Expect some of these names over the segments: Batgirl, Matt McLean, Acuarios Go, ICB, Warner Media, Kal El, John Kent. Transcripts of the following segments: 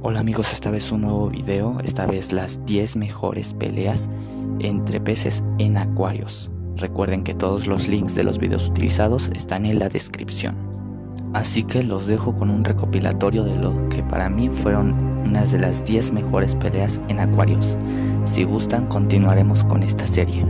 Hola amigos, esta vez un nuevo video, esta vez las 10 mejores peleas entre peces en acuarios. Recuerden que todos los links de los videos utilizados están en la descripción. Así que los dejo con un recopilatorio de lo que para mí fueron unas de las 10 mejores peleas en acuarios. Si gustan, continuaremos con esta serie.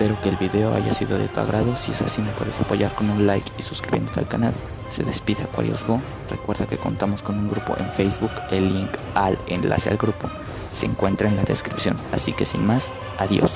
Espero que el video haya sido de tu agrado. Si es así, me puedes apoyar con un like y suscribiéndote al canal. Se despide Acuarios Go. Recuerda que contamos con un grupo en Facebook. El link al enlace al grupo se encuentra en la descripción. Así que sin más, adiós.